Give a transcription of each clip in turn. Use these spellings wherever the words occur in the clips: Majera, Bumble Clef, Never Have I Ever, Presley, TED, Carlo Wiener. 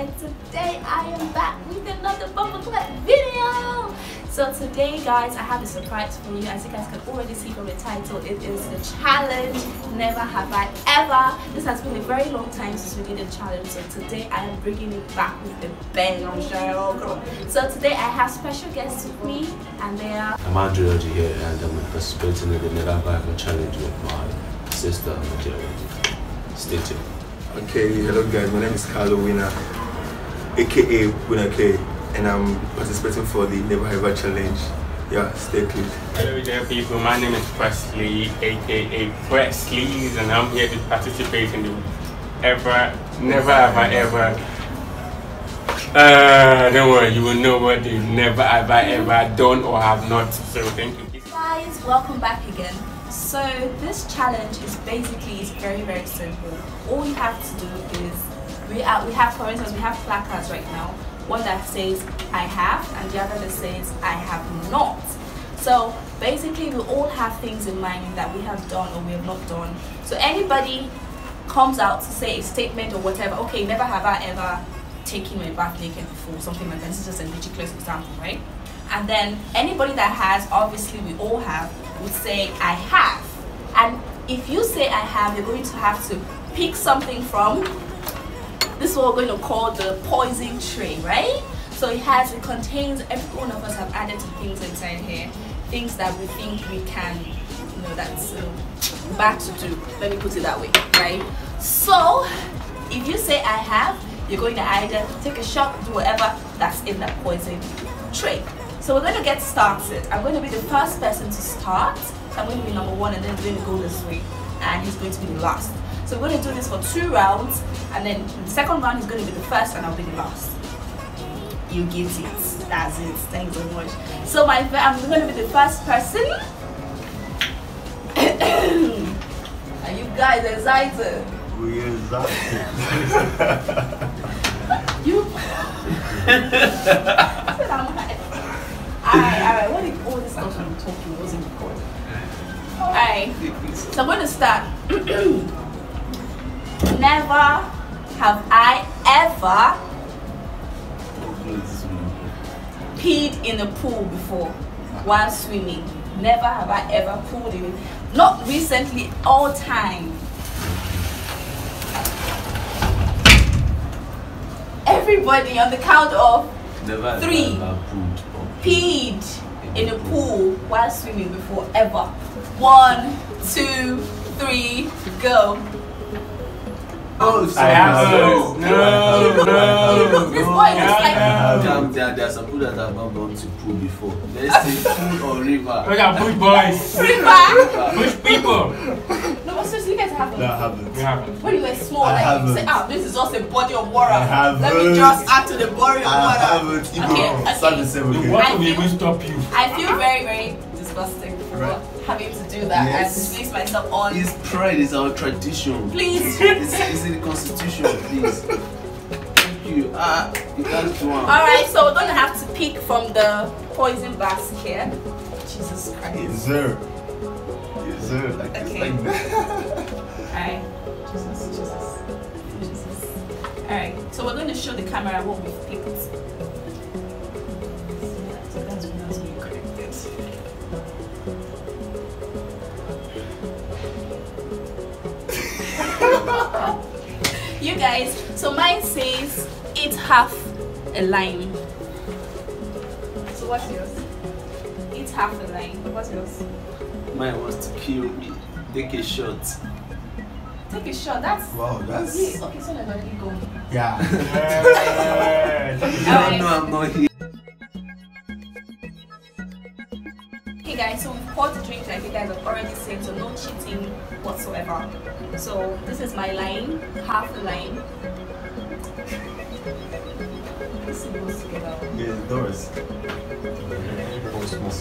and today I am back with another Bumble Clef video. So today, guys, I have a surprise for you. As you guys can already see from the title, it is the challenge Never Have I Ever. This has been a very long time since we did a challenge, so today I am bringing it back with a bang. I'm sure. So today I have special guests with me, and they are... I'm Andrew here, and I'm participating in the Never Have I Ever challenge with my sister, Majera. Stay tuned. Okay, hello guys, my name is Carlo Wiener, aka Wiener K, and I'm participating for the Never Have I Ever challenge. Yeah, stay tuned. Hello there people, my name is Presley, aka Presley's, and I'm here to participate in the Never Have I Ever. Don't worry, you will know what the Never Have I Ever done or have not, so thank you. Guys, welcome back again. So this challenge is basically very, very simple. All you have to do is we have, for instance, we have placards right now. One that says I have, and the other that says I have not. So basically, we all have things in mind that we have done or we have not done. So anybody comes out to say a statement or whatever. Okay, never have I ever taken my bath naked before, something like that. This is just a ridiculous example, right? And then anybody that has, obviously we all have, would say I have. And if you say I have, you're going to have to pick something from this is what we're going to call the poison tray, right? So it contains, every one of us have added things inside here, things that we think we can, you know, that's bad to do, let me put it that way, right? So if you say I have, you're going to either take a shot, do whatever that's in that poison tray. So we're going to get started. I'm going to be the first person to start. So I'm going to be number one, and then we're going to go this way, and he's going to be the last. So we're going to do this for 2 rounds, and then the second round is going to be the first, and I'll be the last. You get it. That's it. Thanks so much. So I'm going to be the first person. Are you guys excited? We're excited. Alright, what if all this I'm talking wasn't recorded? Alright, so I'm going to start. Never have I ever peed in a pool before while swimming. Never have I ever pooled in, not recently, all time. Everybody on the count of 3. Peed in a pool while swimming before, ever. 1, 2, 3, go. Oh, I have no. This boy is like. There are some people that have not gone to pool before. Let's say pool or river. We are bush boys. River. Bush people. No, but seriously, you guys haven't. No, I haven't. When you were small, like you say, ah, oh, this is just a body of water. Let me just add to the body of water. Okay. What will even stop you? I feel very, very disgusting for having to do that. Yes. And place myself on. His pride is our tradition. Please. It's in the constitution, please. Thank you. You can't do one. Alright, so we're going to have to pick from the poison basket. Jesus Christ. Yes, sir. Yes, sir. Like, okay. Alright. Jesus. Alright, so we're going to show the camera what we've picked. You guys, so mine says eat half a lime. So what's yours? Eat half a lime. What's yours? Mine was to kill me. Take a shot. Take a shot. That's wow. That's really, okay. So let me go. Yeah. I know I'm not here. Okay, guys. So we've poured the drink like you guys have already said. So no cheating whatsoever. So this is my lime, half the lime. This goes together. Yes, it does.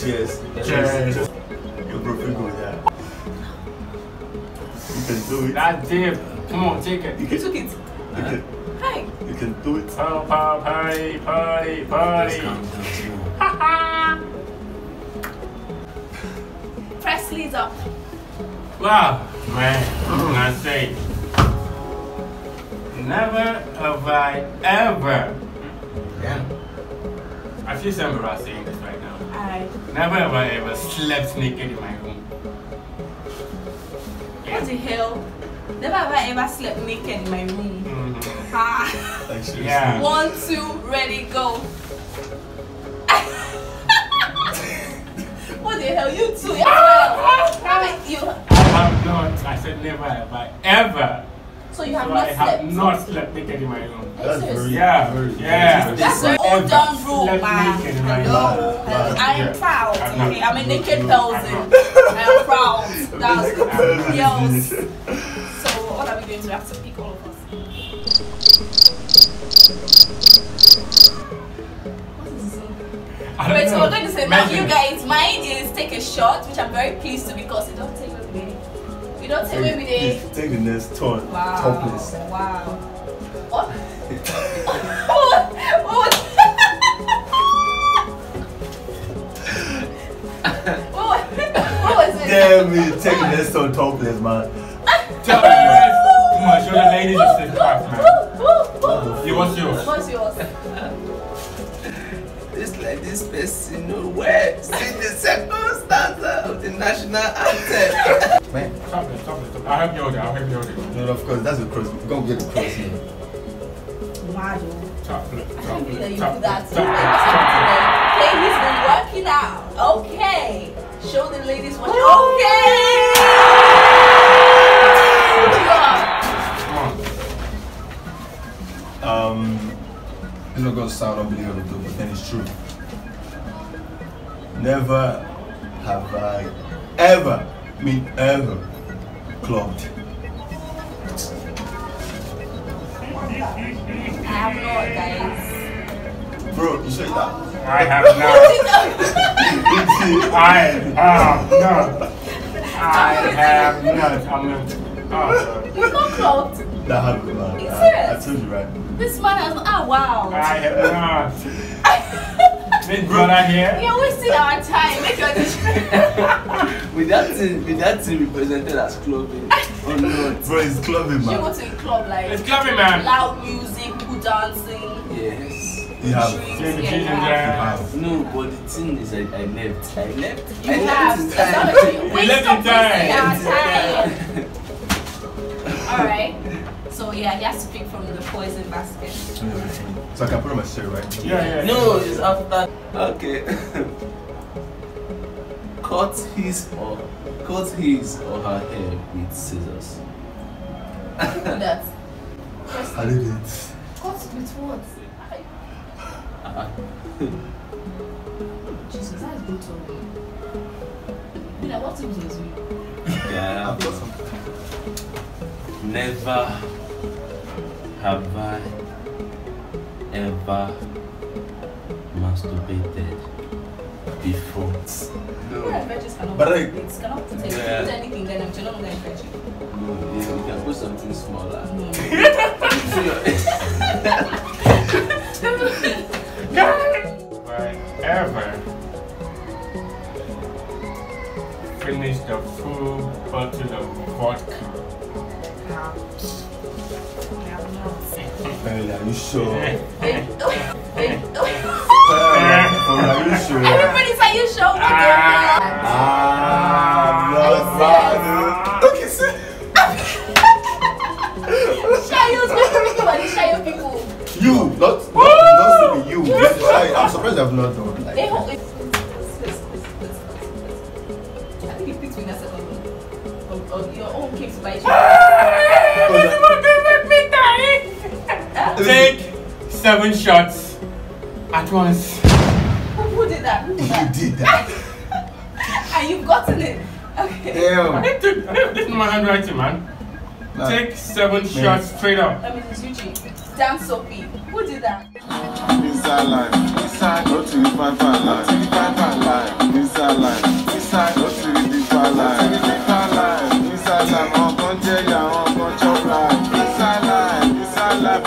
Cheers. Cheers. You're profitable with that. You can do it. That dip. Come on, take it. You took it. Hi. You can do it. Oh, party. Presley's up. Wow, man, I'm not saying. Never have I ever. Yeah. I feel so embarrassed saying this right now. Never have I ever slept naked in my room. Yeah. What the hell? Never have I ever slept naked in my room. Mm-hmm. Actually, yeah. 1, 2, ready, go. What the hell? You two as well. Haven't you? I have not. I said never have I ever. So you have so not I slept? I have not slept naked in my room. That's very, yeah, very, yeah. That's an old dumb rule, man. Hello. I am proud, okay? I'm a naked person. I am proud. That's good. Yes. So what are we going to have to pick all of us? What is this? Wait, so we're going to say, now you guys, mine is take a shot, which I'm very pleased to because it don't take a minute. You don't take away with it. Take the next turn. Wow. Topless. Wow. What? What? What was it? Damn it. Take the next turn. Topless, man. Topless. Come on, show the ladies to sit back, man. You want yours? What's yours? It's like this person nowhere. See the circumstance of the national anthem. Man, stop it. I'll help you out there, No, of course, that's the cross. Go get the cross here. Wow. Stop, ladies, we work it out. Okay. Show the ladies what you okay. Come on. This is going to sound unbelievable, but then it's true. Never have I ever clubbed. I have not, guys. Bro, you say that? I have not. I have not. You're not clubbed. That happened, man. I told you, right? This man has not. Oh, wow. I have not. Big brother here. We are wasting our time. with that thing represented as clubbing. Oh no, bro, it's clubbing, man. You go to a club like it's clubbing, man. Loud music, people dancing. Yes. You have. No, but the thing is, I left. You left. Time. All right. So yeah, he has to pick from the poison basket. So I can put on my shirt, right? Yeah. No, it's after. Okay. Cut his or her hair with scissors. Who did that? I did it. Cut with what? Jesus, that is brutal. What things was you? Yeah, I've got something. Never have I ever masturbated before? No. But like, it's cannot put anything. Then I'm not going to fetch it. No, you can put something smaller. No. Ever finish the full bottle of vodka? Are you sure? Everybody's like, you sure? Look, it's people. You, not you. I'm surprised I've not done. Like, I think it fits me in a second. Of your own cakes by take 7 shots at once. Who did that? You did that. And you've gotten it. Okay. Damn. This is my handwriting, man. No. Take 7 shots straight up. I mean, it's Uchi. Damn soapy. Who did that? Inside life. Inside. Go to the five life. Inside life. Inside. Go to the 5 life. Inside life. Inside life. I'm going to tell you. I'm going to chop life. Inside life. Inside life.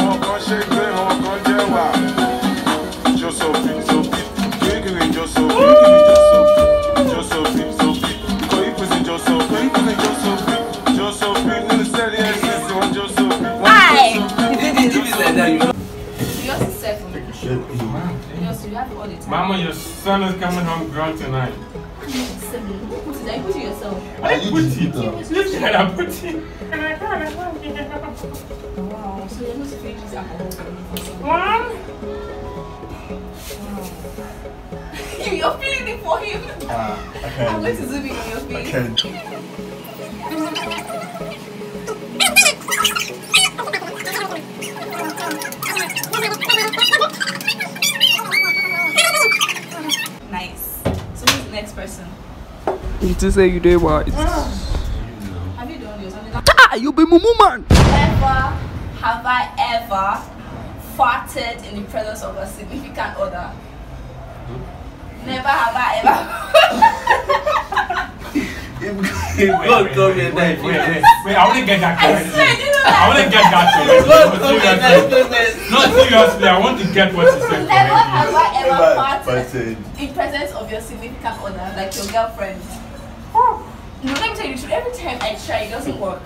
son is coming home drunk tonight. Did I put you yourself? I didn't put you. Look at I put you. And I thought I wanted to get up. Wow, so you're not strange as alcohol. You're feeling it for him. Okay. I'm going to zoom in on your face. Okay. Nice. So who's the next person? You two say you did what? Have you done yours? You be mumu man! Have I ever farted in the presence of a significant other? Never have I ever. Wait, I wouldn't get that correct. I wouldn't get that correct. No, seriously, I want to get what you said. Never have I ever farted in presence of your significant other, like your girlfriend. No, let me tell you, every time I try, it doesn't work.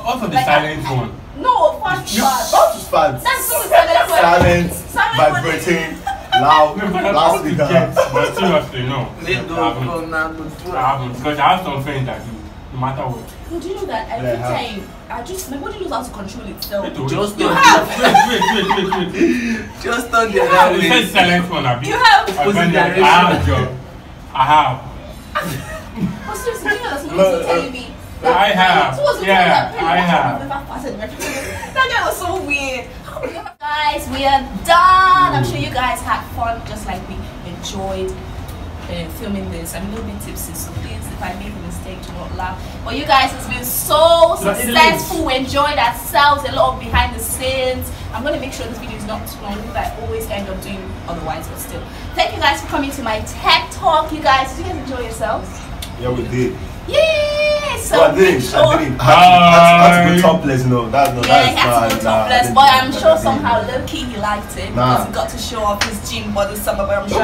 Also the like silent one. No, fast. That's so silent. Vibrating, loud, loud speaker. But seriously, no. I haven't. Because I have some friends that do, no matter what. No, do you know that every time, I just, my body knows how to control itself. Wait. Just don't get that way. You said silent one, Abby. You have. I have a job. But seriously, you know that's what you're telling me. I have. That guy was so weird. Guys, we are done. I'm sure you guys had fun just like we enjoyed filming this. I'm a little bit tipsy, so please, if I make a mistake, do not laugh. But you guys, it's been so successful. We enjoyed ourselves, a lot of behind the scenes. I'm going to make sure this video is not too long, but I always end up doing otherwise, but still. Thank you guys for coming to my tech talk. Did you guys enjoy yourselves? Yeah, we did. Yay! So I didn't. That's to go topless, no. That's not. But I'm sure somehow low-key he liked it. Because he got to show off his gym body summer, but I'm sure.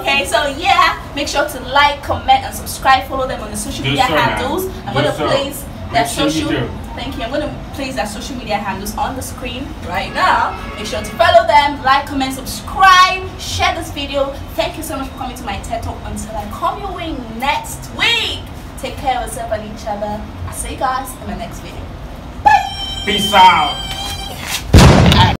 Okay, so yeah. Make sure to like, comment, and subscribe. Follow them on the social media handles. I'm going to place their social... Thank you. I'm going to place their social media handles on the screen right now. Make sure to follow them, like, comment, subscribe, share this video. Thank you so much for coming to my TED Talk. Until I come your way next week, take care of yourself and each other. I'll see you guys in my next video. Bye. Peace out.